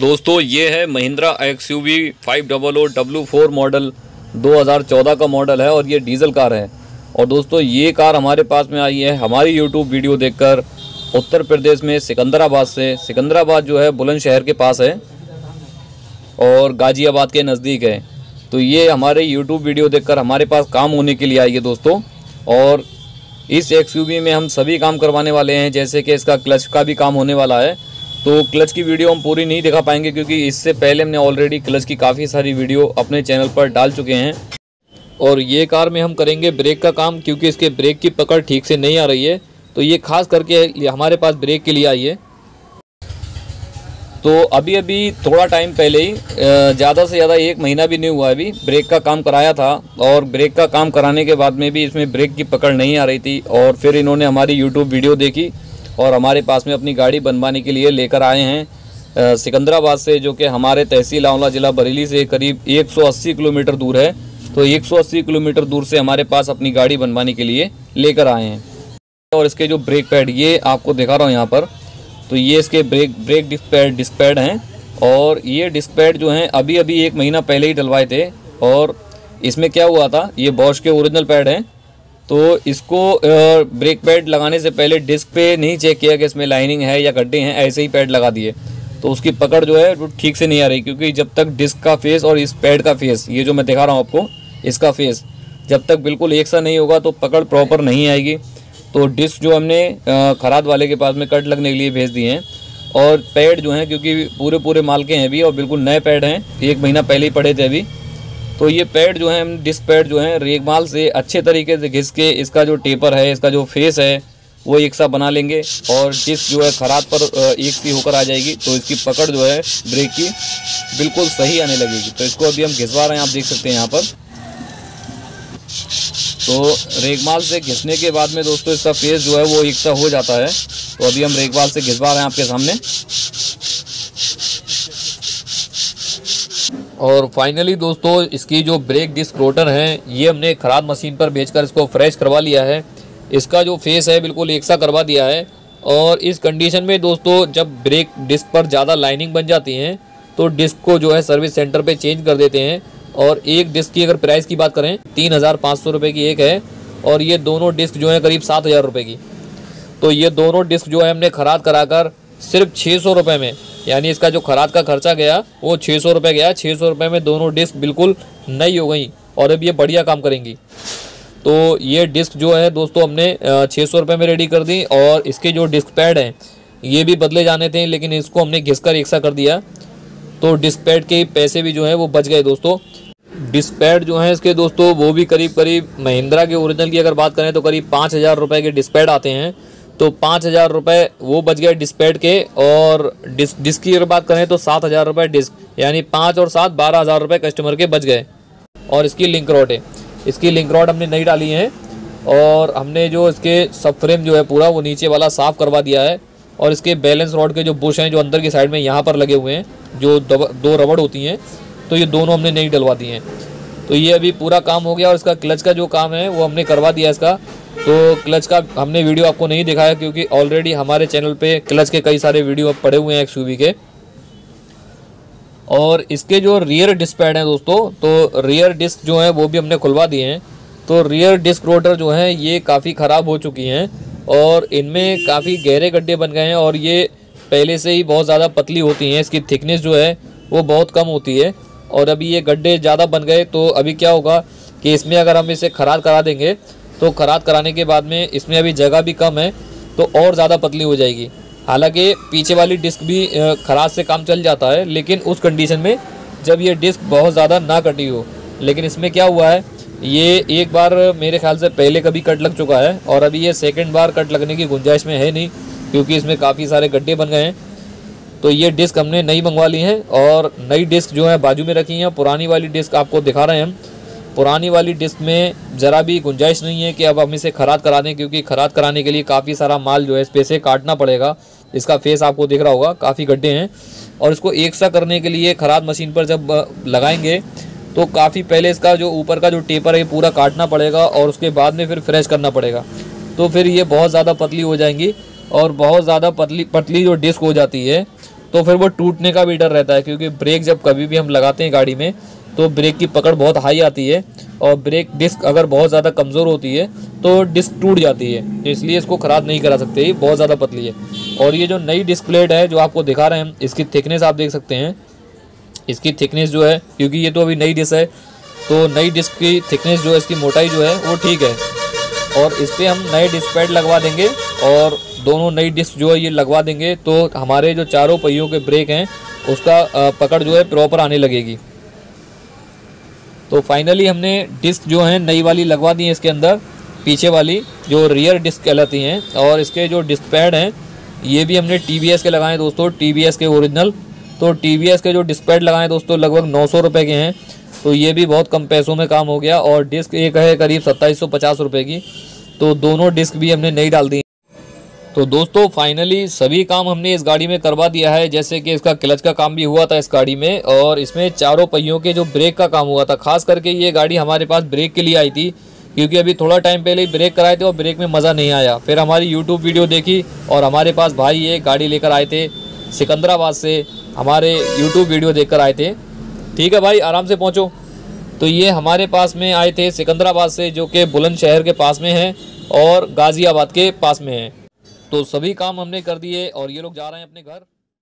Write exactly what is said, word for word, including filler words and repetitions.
दोस्तों ये है Mahindra X U V five hundred W four model दो हज़ार चौदह का मॉडल है और ये डीजल कार है। और दोस्तों ये कार हमारे पास में आई है हमारी यूट्यूब वीडियो देखकर उत्तर प्रदेश में सिकंदराबाद से। सिकंदराबाद जो है बुलंदशहर के पास है और गाज़ियाबाद के नज़दीक है। तो ये हमारे यूट्यूब वीडियो देखकर हमारे पास काम होने के लिए आई है दोस्तों। और इस एक्स यू वी में हम सभी काम करवाने वाले हैं, जैसे कि इसका क्लच का भी काम होने वाला है। तो क्लच की वीडियो हम पूरी नहीं दिखा पाएंगे क्योंकि इससे पहले हमने ऑलरेडी क्लच की काफ़ी सारी वीडियो अपने चैनल पर डाल चुके हैं। और ये कार में हम करेंगे ब्रेक का काम क्योंकि इसके ब्रेक की पकड़ ठीक से नहीं आ रही है, तो ये खास करके हमारे पास ब्रेक के लिए आई है। तो अभी अभी थोड़ा टाइम पहले ही, ज़्यादा से ज़्यादा एक महीना भी नहीं हुआ अभी, ब्रेक का काम कराया था। और ब्रेक का काम कराने के बाद में भी इसमें ब्रेक की पकड़ नहीं आ रही थी और फिर इन्होंने हमारी यूट्यूब वीडियो देखी और हमारे पास में अपनी गाड़ी बनवाने के लिए लेकर आए हैं सिकंदराबाद से, जो कि हमारे तहसील आंवला ज़िला बरेली से करीब एक सौ अस्सी किलोमीटर दूर है। तो एक सौ अस्सी किलोमीटर दूर से हमारे पास अपनी गाड़ी बनवाने के लिए लेकर आए हैं। और इसके जो ब्रेक पैड ये आपको दिखा रहा हूँ यहाँ पर, तो ये इसके brake brake disc pad disc pad हैं। और ये डिस्क पैड जो हैं अभी अभी एक महीना पहले ही डलवाए थे। और इसमें क्या हुआ था, ये बॉश के ओरिजिनल पैड हैं, तो इसको ब्रेक पैड लगाने से पहले डिस्क पे नहीं चेक किया कि इसमें लाइनिंग है या गड्ढे हैं, ऐसे ही पैड लगा दिए। तो उसकी पकड़ जो है वो ठीक से नहीं आ रही क्योंकि जब तक डिस्क का फेस और इस पैड का फेस, ये जो मैं दिखा रहा हूँ आपको, इसका फेस जब तक बिल्कुल एक सा नहीं होगा तो पकड़ प्रॉपर नहीं आएगी। तो डिस्क जो हमने खराद वाले के पास में कट लगने के लिए भेज दिए हैं। और पैड जो हैं क्योंकि पूरे पूरे माल के हैं अभी और बिल्कुल नए पैड हैं, एक महीना पहले ही पड़े थे अभी। तो ये पैड जो है, हम डिस्क पैड जो है रेगमाल से अच्छे तरीके से घिस के इसका जो टेपर है, इसका जो फेस है वो एक सा बना लेंगे और डिस्क जो है खराद पर एक सी होकर आ जाएगी। तो इसकी पकड़ जो है ब्रेक की बिल्कुल सही आने लगेगी। तो इसको अभी हम घिसवा रहे हैं, आप देख सकते हैं यहाँ पर। तो रेगमाल से घिसने के बाद में दोस्तों इसका फेस जो है वो एक सा हो जाता है। तो अभी हम रेगमाल से घिसवा रहे हैं आपके सामने। और फाइनली दोस्तों इसकी जो ब्रेक डिस्क रोटर हैं ये हमने ख़राब मशीन पर बेचकर इसको फ्रेश करवा लिया है। इसका जो फेस है बिल्कुल एक सा करवा दिया है। और इस कंडीशन में दोस्तों जब ब्रेक डिस्क पर ज़्यादा लाइनिंग बन जाती हैं तो डिस्क को जो है सर्विस सेंटर पे चेंज कर देते हैं। और एक डिस्क की अगर प्राइस की बात करें तीन हज़ार पाँच सौ रुपये की एक है और ये दोनों डिस्क जो है करीब सात हज़ार रुपये की। तो ये दोनों डिस्क जो है हमने ख़राब करा कर सिर्फ छः सौ रुपये में, यानी इसका जो खराद का खर्चा गया वो छः सौ रुपये गया। छः सौ रुपये में दोनों डिस्क बिल्कुल नई हो गई और अब ये बढ़िया काम करेंगी। तो ये डिस्क जो है दोस्तों हमने छः सौ रुपये में रेडी कर दी। और इसके जो डिस्क पैड हैं ये भी बदले जाने थे लेकिन इसको हमने घिस कर एक सा कर दिया, तो डिस्क पैड के पैसे भी जो है वो बच गए दोस्तों। डिस्क पैड जो हैं इसके दोस्तों वो भी करीब करीब महिंद्रा के ओरिजिनल की अगर बात करें तो करीब पाँच हज़ार रुपये के डिस्क पैड आते हैं। तो पाँच हज़ार रुपये वो बच गए डिस्क पैड के। और डिस्क डिस्क की अगर बात करें तो सात हज़ार रुपये डिस्क, यानी पाँच और सात बारह हज़ार रुपये कस्टमर के बच गए। और इसकी लिंक रॉड है, इसकी लिंक रॉड हमने नई डाली है। और हमने जो इसके सब फ्रेम जो है पूरा वो नीचे वाला साफ़ करवा दिया है। और इसके बैलेंस रॉड के जो बुश हैं जो अंदर की साइड में यहाँ पर लगे हुए हैं, जो दो रबड़ होती हैं, तो ये दोनों हमने नई डलवा दी हैं। तो ये अभी पूरा काम हो गया। और इसका क्लच का जो काम है वो हमने करवा दिया इसका। तो क्लच का हमने वीडियो आपको नहीं दिखाया क्योंकि ऑलरेडी हमारे चैनल पे क्लच के कई सारे वीडियो पड़े हुए हैं एक्स यू वी के। और इसके जो रियर डिस्क पैड हैं दोस्तों, तो रियर डिस्क जो हैं वो भी हमने खुलवा दिए हैं। तो रियर डिस्क रोटर जो हैं ये काफ़ी ख़राब हो चुकी हैं और इनमें काफ़ी गहरे गड्ढे बन गए हैं। और ये पहले से ही बहुत ज़्यादा पतली होती हैं, इसकी थिकनेस जो है वो बहुत कम होती है। और अभी ये गड्ढे ज़्यादा बन गए, तो अभी क्या होगा कि इसमें अगर हम इसे खराद करा देंगे तो खराद कराने के बाद में इसमें अभी जगह भी कम है तो और ज़्यादा पतली हो जाएगी। हालांकि पीछे वाली डिस्क भी खराद से काम चल जाता है लेकिन उस कंडीशन में जब ये डिस्क बहुत ज़्यादा ना कटी हो। लेकिन इसमें क्या हुआ है, ये एक बार मेरे ख्याल से पहले कभी कट लग चुका है और अभी ये सेकेंड बार कट लगने की गुंजाइश में है नहीं क्योंकि इसमें काफ़ी सारे गड्ढे बन गए हैं। तो ये डिस्क हमने नई मंगवा ली है और नई डिस्क जो है बाजू में रखी है। पुरानी वाली डिस्क आपको दिखा रहे हैं हम। पुरानी वाली डिस्क में ज़रा भी गुंजाइश नहीं है कि अब हम इसे खराद करा दें क्योंकि खराद कराने के लिए काफ़ी सारा माल जो है इस पे से काटना पड़ेगा। इसका फेस आपको दिख रहा होगा, काफ़ी गड्ढे हैं। और इसको एक सा करने के लिए खराद मशीन पर जब लगाएंगे तो काफ़ी पहले इसका जो ऊपर का जो टेपर है पूरा काटना पड़ेगा और उसके बाद में फिर फ्रेश करना पड़ेगा। तो फिर ये बहुत ज़्यादा पतली हो जाएंगी और बहुत ज़्यादा पतली पतली जो डिस्क हो जाती है तो फिर वो टूटने का भी डर रहता है, क्योंकि ब्रेक जब कभी भी हम लगाते हैं गाड़ी में तो ब्रेक की पकड़ बहुत हाई आती है, और ब्रेक डिस्क अगर बहुत ज़्यादा कमज़ोर होती है तो डिस्क टूट जाती है, तो इसलिए इसको ख़राब नहीं करा सकते, ये बहुत ज़्यादा पतली है। और ये जो नई डिस्क प्लेट है जो आपको दिखा रहे हैं, इसकी थिकनेस आप देख सकते हैं, इसकी थिकनेस जो है, क्योंकि ये तो अभी नई डिस्क है तो नई डिस्क की थिकनेस जो है, इसकी मोटाई जो है वो ठीक है, और इस पर हम नए डिस्क पैड लगवा देंगे और दोनों नई डिस्क जो है ये लगवा देंगे, तो हमारे जो चारों पहियों के ब्रेक हैं उसका पकड़ जो है प्रॉपर आने लगेगी। तो फाइनली हमने डिस्क जो है नई वाली लगवा दी है इसके अंदर, पीछे वाली जो रियर डिस्क कहलाती हैं, और इसके जो डिस्क पैड हैं ये भी हमने टीवीएस के लगाए दोस्तों, टीवीएस के ओरिजिनल। तो टीवीएस के जो डिस्क पैड लगाए दोस्तों लगभग नौ सौ रुपये के हैं, तो ये भी बहुत कम पैसों में काम हो गया। और डिस्क एक है करीब सत्ताईस सौ पचास रुपये की, तो दोनों डिस्क भी हमने नई डाल दी। तो दोस्तों फाइनली सभी काम हमने इस गाड़ी में करवा दिया है, जैसे कि इसका क्लच का काम भी हुआ था इस गाड़ी में, और इसमें चारों पहियों के जो ब्रेक का काम हुआ था, खास करके ये गाड़ी हमारे पास ब्रेक के लिए आई थी, क्योंकि अभी थोड़ा टाइम पहले ही ब्रेक कराए थे और ब्रेक में मज़ा नहीं आया। फिर हमारी यूट्यूब वीडियो देखी और हमारे पास भाई ये गाड़ी लेकर आए थे सिकंदराबाद से, हमारे यूट्यूब वीडियो देख कर आए थे, ठीक है भाई आराम से पहुँचो। तो ये हमारे पास में आए थे सिकंदराबाद से, जो कि बुलंदशहर के पास में है और गाज़ियाबाद के पास में है। तो सभी काम हमने कर दिए और ये लोग जा रहे हैं अपने घर।